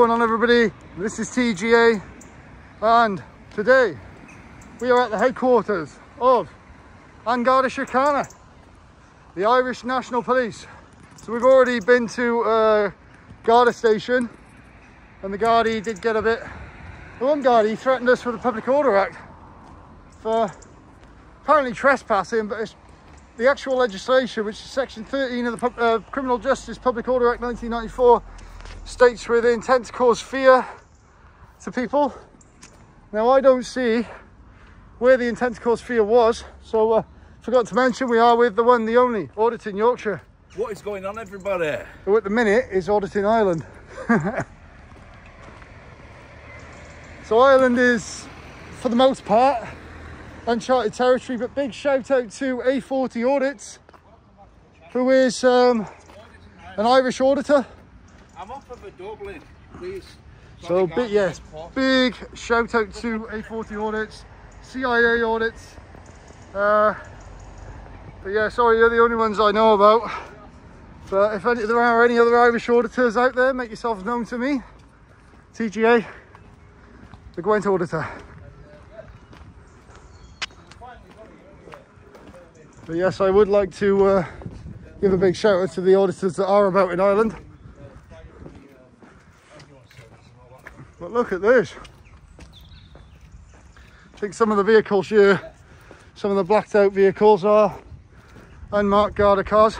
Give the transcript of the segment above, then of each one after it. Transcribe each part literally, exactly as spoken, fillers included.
going on, everybody? This is T G A, and today we are at the headquarters of An Garda Síochána, the Irish National Police. So we've already been to uh, Garda Station, and the Gardaí did get a bit. The one Gardaí threatened us with the Public Order Act for apparently trespassing, but it's the actual legislation, which is section thirteen of the uh, Criminal Justice Public Order Act nineteen ninety-four, states with intent to cause fear to people. Now, I don't see where the intent to cause fear was, so uh, forgot to mention we are with the one, the only, Auditing Yorkshire. What is going on, everybody? Who at the minute is auditing Ireland. So Ireland is, for the most part, uncharted territory, but big shout out to A forty Audits, who is um, an Irish auditor. I'm off of a Dublin, please. So big, yes, big shout out to A forty Audits, C I A Audits. Uh, but yeah, sorry, you're the only ones I know about. But if any, there are any other Irish auditors out there, make yourselves known to me. T G A, the Gwent Auditor. But yes, I would like to uh, give a big shout out to the auditors that are about in Ireland. But look at this. I think some of the vehicles here, some of the blacked out vehicles are unmarked Garda cars.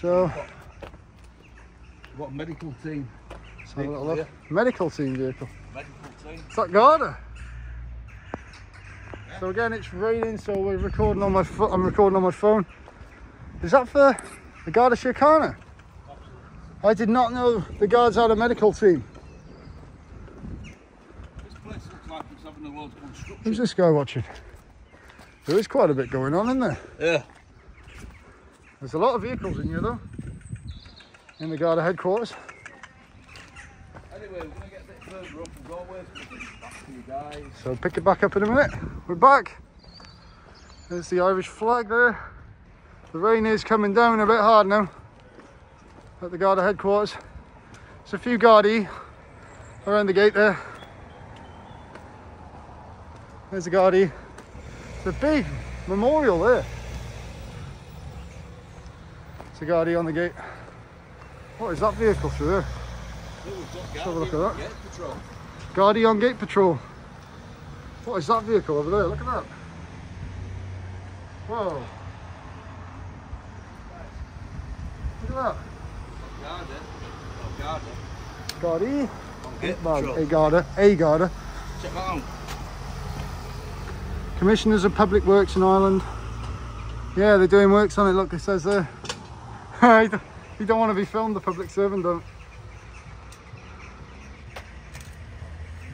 So. What, what medical team? Let's have a little look. Medical team vehicle. Medical team. Is that Garda? So again, it's raining, so we're recording on my phone. I'm recording on my phone. Is that for the Garda Síochána? I did not know the guards had a medical team. This place looks like it's having a load of construction. Who's this guy watching? There is quite a bit going on, isn't there? Yeah. There's a lot of vehicles in here, though, in the Garda headquarters. Anyway, we're going to get a bit further up and go away. Guys. So pick it back up in a minute. We're back. There's the Irish flag there. The rain is coming down a bit hard now at the Garda headquarters. There's a few Gardaí around the gate there. There's a Gardaí. There's a big memorial there. There's a Gardaí on the gate. What is that vehicle through there? Let's have a look at that. Gardaí on gate patrol. What is that vehicle over there? Look at that. Whoa. Look at that. Garda. Gardaí. Gardaí. A Garda. A Garda. Check that out. Commissioners of Public Works in Ireland. Yeah, they're doing works on it. Look, it says there. You don't want to be filmed, the public servant don't.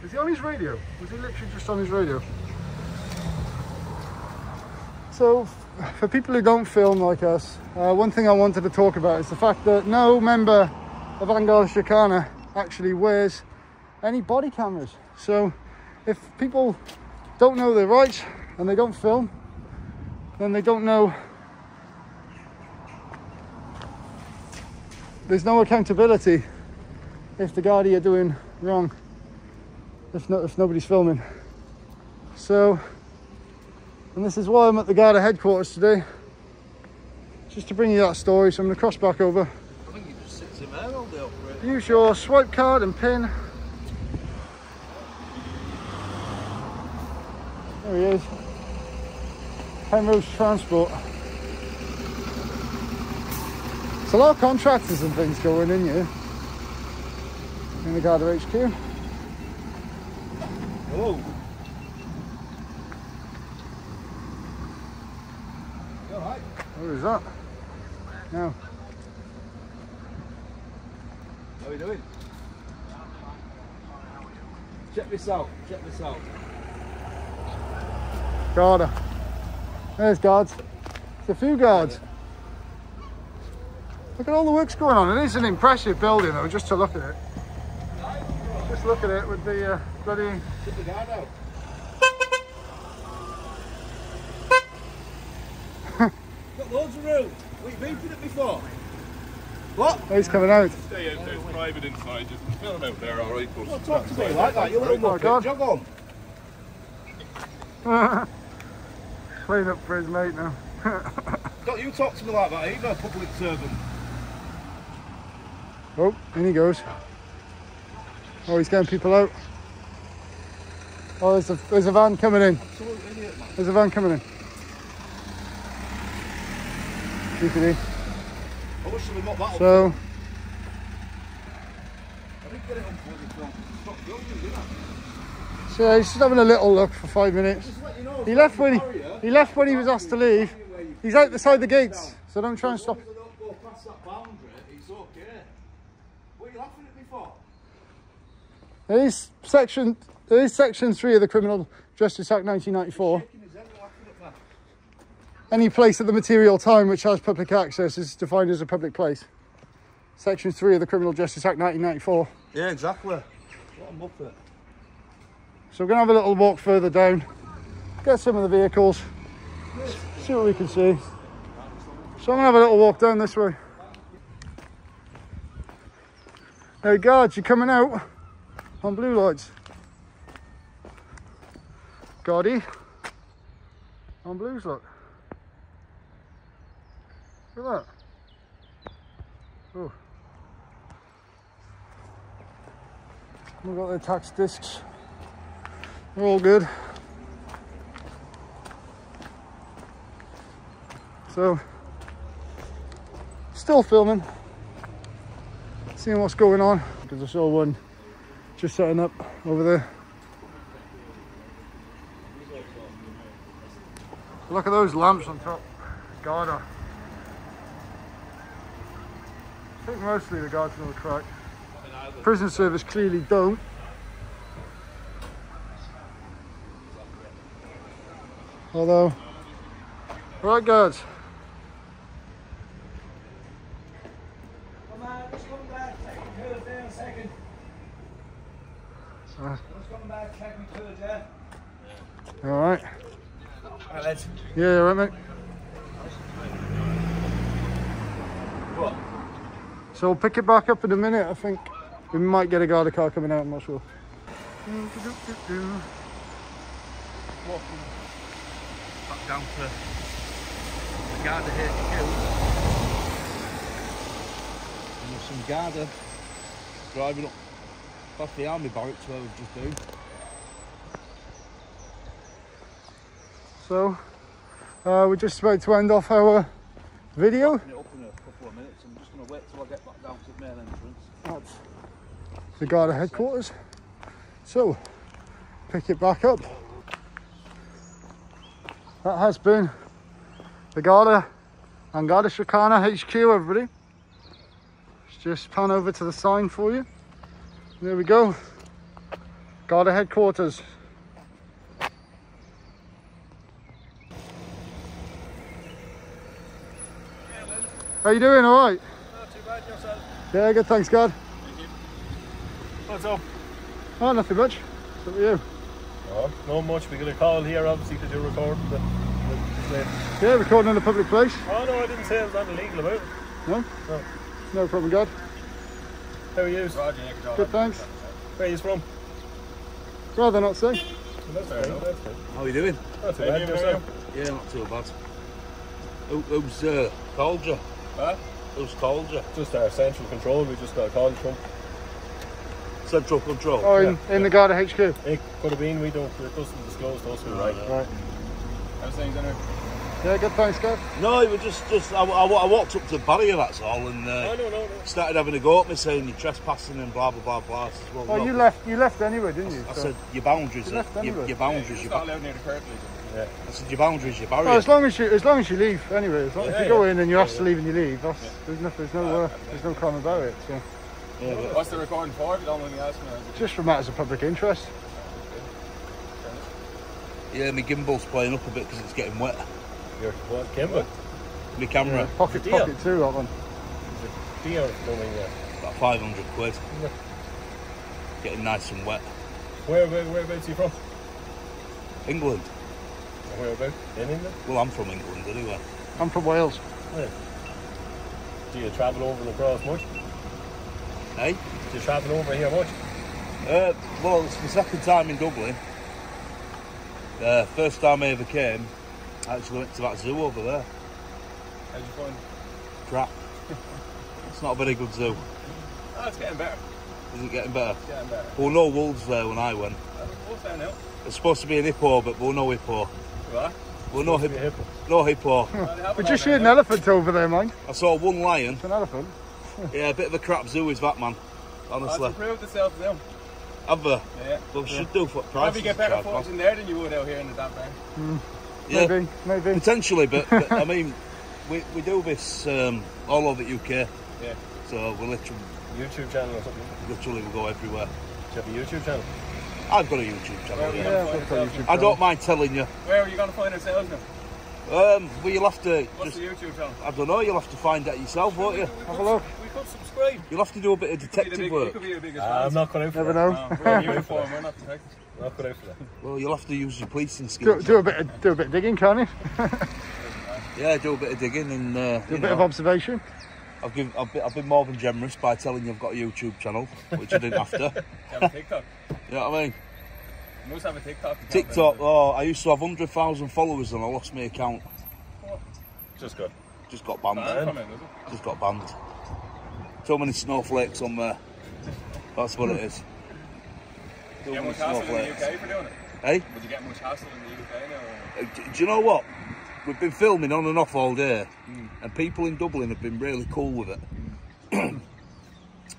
Is he on his radio? Was he literally just on his radio? So, for people who don't film like us, uh, one thing I wanted to talk about is the fact that no member of An Garda Síochána actually wears any body cameras. So, if people don't know their rights and they don't film, then they don't know. There's no accountability if the Gardaí are doing wrong. If, not, if nobody's filming. So, and this is why I'm at the Garda headquarters today, just to bring you that story. So I'm going to cross back over. I think you just sit in there all day up, really. Use your swipe card and pin. There he is. Penrose Transport. There's a lot of contractors and things going in here in the Garda H Q. Oh. You all right? Where is that? No. How are you doing? Check this out. Check this out. Garda. There's guards. There's a few guards. Look at all the works going on. It is an impressive building, though, just to look at it. Just look at it with the uh, bloody. Get the guard out. Got loads of room. We've been to it before. What? He's coming out. Stay out, there's private inside, just fill him out there, alright? Don't talk to me like that, you little muppet, jog on. Playing up for his mate now. Don't you talk to me like that either, public servant. Oh, in he goes. Oh, he's getting people out. Oh, there's a, there's a van coming in. Absolute idiot, man. There's a van coming in. G P D. I wish we got that so, up. I didn't get it unplugged. Stop joking, did I? So he's just having a little look for five minutes. You know, he left when he, he left when he was asked to leave. He's out the side of the gates, so don't try and stop. As long as I don't go past that boundary, it's okay. What are you laughing at me for? It is section. It is section three of the Criminal Justice Act nineteen ninety-four. Any place at the material time which has public access is defined as a public place. Section three of the Criminal Justice Act nineteen ninety-four. Yeah, exactly. What a muppet. So we're going to have a little walk further down, get some of the vehicles, see what we can see. So I'm going to have a little walk down this way. Now guards, you're coming out on blue lights. Guardie on blues, look. Look at that. Oh. We've got the tax discs. They're all good. So, still filming, seeing what's going on. Because I saw one just setting up over there. Look at those lamps on top. Garda. I think mostly the guards know the crack. Prison service clearly don't. Although, right guards. Come on, just come back, take me to the day in a second. Just come back, take me to the day. Alright. Alright lads. Yeah, alright mate. What? So we'll pick it back up in a minute, I think. We might get a Garda car coming out, I'm not sure. Walking back down to the Garda H Q. And there's some Garda driving up past the army barracks where we've just been. So, uh, we're just about to end off our video. Minutes. I'm just going to wait till I get back down to the main entrance. That's the Garda headquarters. So, pick it back up. That has been the Garda and Garda Síochána H Q, everybody. Let's just pan over to the sign for you. There we go. Garda headquarters. How you doing, all right? Not too bad, yourself? Yeah, good, thanks, God. Thank you. What's up? Oh, nothing much. What's up with you? Oh, not much. We got a call here, obviously, because you're recording the, the place. Yeah, recording in a public place. Oh, no, I didn't say it was not illegal about it. No? No. No problem, God. How are you? Roger, yeah, good, good, thanks. Where are you from? Rather not say. Well, that's fair enough. That's fair. How are you doing? Not too How bad, yourself? Yeah, not too bad. Who, who's uh, called you? Huh? Who's called you? Just our central control, we just got a call from. Central control? Oh, in, yeah, in yeah. the Garda H Q? It could have been, we don't, it doesn't disclose to us, we're right. right. right. How's things in here? Yeah, good, thanks, Gav. No, it was just, just I, I, I walked up to the barrier, that's all, and uh, no, no, no, no. started having a go at me, saying you're trespassing and blah, blah, blah, blah. Says, well, oh, no, you left You left anyway, didn't you? I, I so. said, your boundaries, you left your, anyway. your boundaries. Yeah, you're not allowed near the curb, Yeah. I said your boundaries, your barrier. Oh, as long as you, as long as you leave, anyway. As long, yeah, if you yeah, go yeah. in and you yeah, ask yeah. to leave and you leave, that's, yeah. there's no, there's no, uh, there's no crime about it. So. Yeah, but what's the recording for? If you don't mind me asking, just for matters of public interest. Yeah, my gimbal's playing up a bit because it's getting wet. Your what gimbal? My camera. Yeah, pocket, pocket two, that one. Deal going there. About five hundred quid. Yeah. Getting nice and wet. Where, where, whereabouts are you from? England. Where about? In England? Well, I'm from England anyway. I'm from Wales. Yeah. Do you travel over and across much? Hey? Do you travel over here much? Uh, well, it's my second time in Dublin. Uh, first time I ever came, I actually went to that zoo over there. How'd you find it? Crap. It's not a very good zoo. Oh, it's getting better. Is it getting better? It's getting better. There were no wolves there when I went. What's that now? It's supposed to be an hippo, but there were no hippo. Right? Well, no hippo. hippo. No hippo. But you see an elephant over there, man. I saw one lion. It's an elephant. Yeah, a bit of a crap zoo is that, man. Honestly. It's improved itself now. Have they? Yeah. Well, we yeah. should do for prices. Probably get better photos in there than you would out here in the damp air. Mm. Yeah. Maybe, maybe. Potentially, but, but I mean, we, we do this um, all over the U K. Yeah. So we literally... YouTube channel or something? Literally, we go everywhere. Do you have a YouTube channel? I've got a YouTube channel. Yeah, yeah, I've got a YouTube channel. I don't mind telling you. Where are you going to find ourselves now? Um, well, you'll have to... What's just, the YouTube channel? I don't know, you'll have to find out yourself, won't you? We, we have could, a look. We could subscribe. You'll have to do a bit of detective big, work. Be the uh, I'm not going out for Never that. Never know. No, we're in uniform, we're not detectives. We're not going out for that. Well, you'll have to use your policing skills. Do, do, a, bit of, do a bit of digging, can't you? Yeah, do a bit of digging and... Uh, do a bit know. of observation. I've, given, I've, been, I've been more than generous by telling you I've got a YouTube channel, which I didn't have to. Do you have a TikTok? You know what I mean? You must have a TikTok. TikTok, oh, I used to have one hundred thousand followers and I lost my account. What? Just got? Just got banned. Banned. It, just got banned. Too many snowflakes on there. That's what it is. Too many snowflakes. Did you get much hassle in the U K for doing it? Hey? Did you get much hassle in the U K now? Or? Uh, do you know what? We've been filming on and off all day, mm. and people in Dublin have been really cool with it. Mm.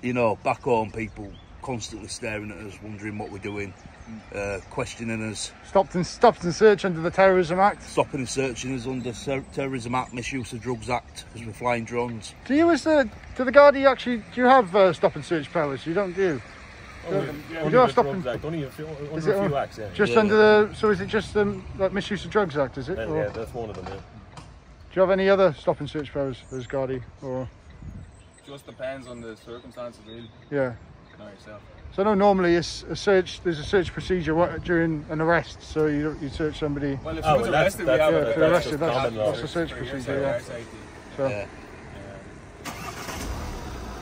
You know, back home, people constantly staring at us, wondering what we're doing, mm. uh, questioning us. Stopped and stopped and searched under the Terrorism Act. Stopping and searching us under ter Terrorism Act, Misuse of Drugs Act, because we're flying drones. Do you, as the to the Garda, you actually do you have uh, stop and search powers? You don't do. You do have stop and search. Only a few, under a few on, acts. Yeah. Just yeah, under yeah. the. So is it just um, like Misuse of Drugs Act? Is it? Yeah, yeah, that's one of them. Yeah. Do you have any other stop and search powers as Garda, or? Just depends on the circumstances, really. Yeah. Know yourself. So I know normally it's a search. There's a search procedure what, during an arrest. So you you search somebody. Well, if oh, well, arrested, that's, that's, we have. Yeah, a, arrested, that's, that's, that's a search procedure. Yeah. So. Yeah.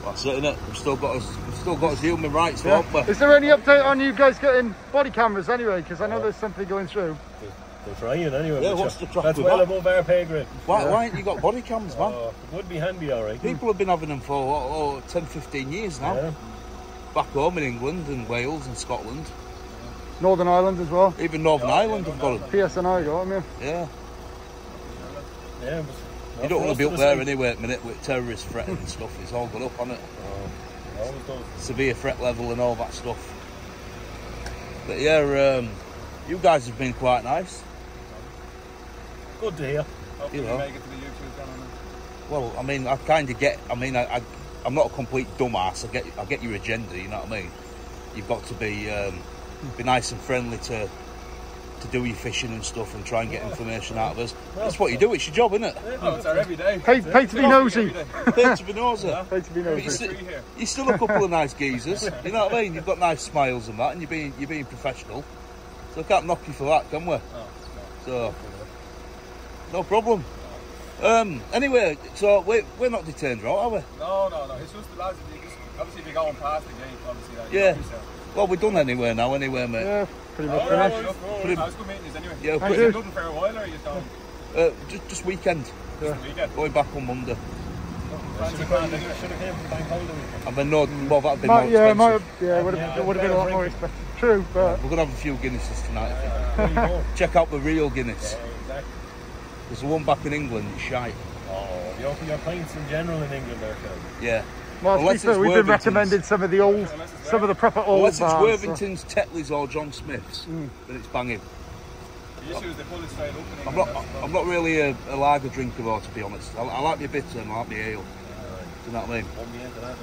That's it, innit? We've still got us, we've still got us human rights, yeah. haven't we? Is there any update on you guys getting body cameras anyway? Because I know uh, there's something going through. They're, they're trying anyway. Yeah, what's the track that's well above our pay grade. Why, yeah. why ain't you got body cams, man? Uh, it would be handy, all right. People have been having them for oh, ten, fifteen years now. Yeah. Back home in England and Wales and Scotland. Northern Ireland as well. Even Northern yeah, Ireland yeah, have got them. P S N I got them, yeah. Yeah. Yeah, but you don't want to be up there anyway at the minute with terrorists threatening and stuff. It's all gone up, hasn't it? Oh, it severe threat level and all that stuff. But yeah, um, you guys have been quite nice. Good to hear. Hopefully you know. Make it to the YouTube channel. Well, I mean, I kind of get. I mean, I, I, I'm not a complete dumbass. I get, I get your agenda. You know what I mean? You've got to be, um, be nice and friendly to. to do your fishing and stuff and try and get information out of us. That's what you do, it's your job, isn't it? Oh, it's our every day. Pay, pay to be nosy. Pay to be nosy. Yeah. Pay to be nosy. You're still, you're still a couple of nice geezers, you know what I mean? You've got nice smiles and that, and you're being, you're being professional. So I can't knock you for that, can we? Oh, no. So, no problem. Um, anyway, so we're, we're not detained, right, are we? No, no, no. It's just the lads, you just, obviously if you're going past the gate, obviously that you yeah. know yourself. Well, we're done anywhere now, anyway, mate. Yeah, pretty much. Right, right, right. Pretty... I was good meeting you anyway. Yeah, pretty... you done for a while, or are you done? Uh, just, just weekend. Yeah. Just weekend. Going back on Monday. I should have came for the bank holiday weekend. I mean, no, well, that would have been might, more yeah, expensive. Might, yeah, it would have yeah, been, been, been a lot more expensive. True, but... We're going to have a few Guinnesses tonight, I think. Yeah, check out the real Guinness. Yeah, exactly. There's the one back in England, it's shite. Oh, you open your pints in general in England, there, yeah. Well, unless unless we've been recommended some of the old, some of the proper old bars. Unless it's Worthington's, so. Tetley's or John Smith's, mm. then it's banging. The issue is they pull it straight up. I'm not, I'm not really a, a lager drinker though, to be honest. I, I like my bitter and I like my ale. Yeah, right. Do you know what I mean? That,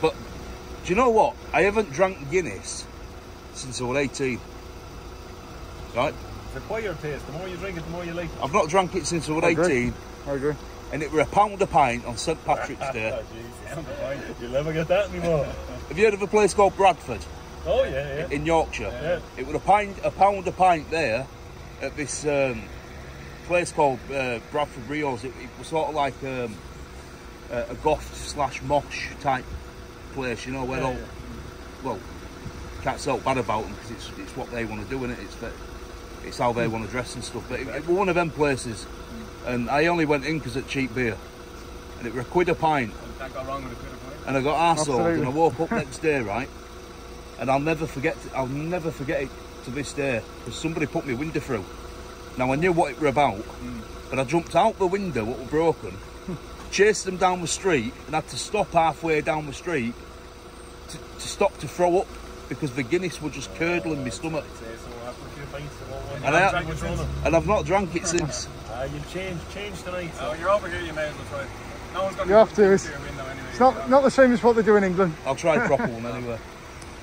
but, do you know what? I haven't drank Guinness since I was eighteen. Right? It's a quiet taste. The more you drink it, the more you like it. I've not drank it since I was eighteen. I agree. And it were a pound a pint on Saint Patrick's Day. Oh, you'll never get that anymore. Have you heard of a place called Bradford? Oh, yeah, yeah. In Yorkshire. Yeah. It was a, pint, a pound a pint there at this um, place called uh, Bradford Rio's. It, it was sort of like um, uh, a goth slash mosh type place, you know, where yeah, all, yeah. well, can't say bad about them because it's, it's what they want to do, and it? It's, that, it's how they mm. want to dress and stuff. But it, it was one of them places, mm. and I only went in because of cheap beer, and it were a quid a pint. That got wrong with a quid a pint. And I got arseholed, and I woke up next day, right? And I'll never forget, I'll never forget it to this day, because somebody put my window through. Now I knew what it were about, mm. but I jumped out the window, what were broken, chased them down the street, and had to stop halfway down the street to, to stop to throw up, because the Guinness were just curdling uh, my stomach. And, I, and I've not drank it since. Uh, you've changed, changed tonight. Oh, you're over here, you may as well try. No one's going to have to. It's, your window anyway, it's not, not the same as what they do in England. I'll try a proper one anyway.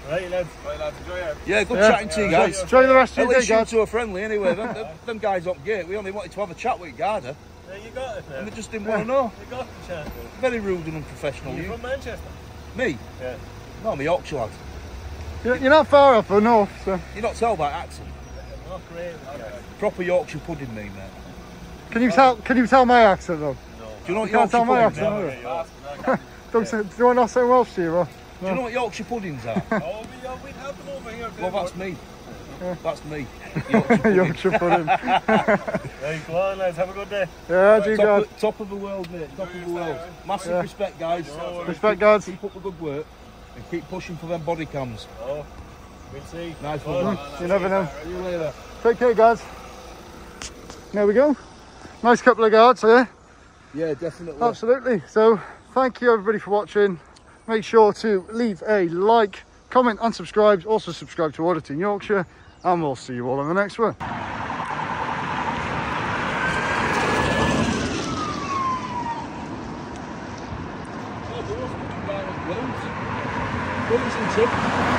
Right, lads. Right, lads. Enjoy it. Yeah, good yeah. chatting to you guys. Enjoy the rest of your day, guys. At least you two are friendly anyway. them, them, them guys up gate, we only wanted to have a chat with Garda. Yeah, you got it. And they just didn't yeah. want to know. You got the chat. Very rude and unprofessional. You're you from Manchester? Me? Yeah. No, I'm a Yorkshire lad. You're, you're not far up or north, so. You're not tell by accent. Not great. Okay. Proper Yorkshire pudding me, mate. Can you, oh. tell, can you tell my accent, though? No. Do you know what you Yorkshire pudding is? No, no, no, don't say, do I not say Welsh to you, bro? Do you know what Yorkshire puddings are? Oh, we, uh, we'd have them over here. Well, that's me. Yeah. That's me. Yorkshire pudding. Yorkshire pudding. Hey, go on, lads. Have a good day. Yeah, right, do top, God. Of, top of the world, mate. Top of the world. Massive yeah. respect, guys. No respect, guys. Keep up the good work and keep pushing for them body cams. Oh, we'll see. Nice one. Oh, no, no, you never know. See you later. Take care, guys. There we go. Nice couple of guards there. Yeah, definitely. Absolutely. So, thank you, everybody, for watching. Make sure to leave a like, comment and subscribe. Also subscribe to Auditing Yorkshire, and we'll see you all in the next one. Oh,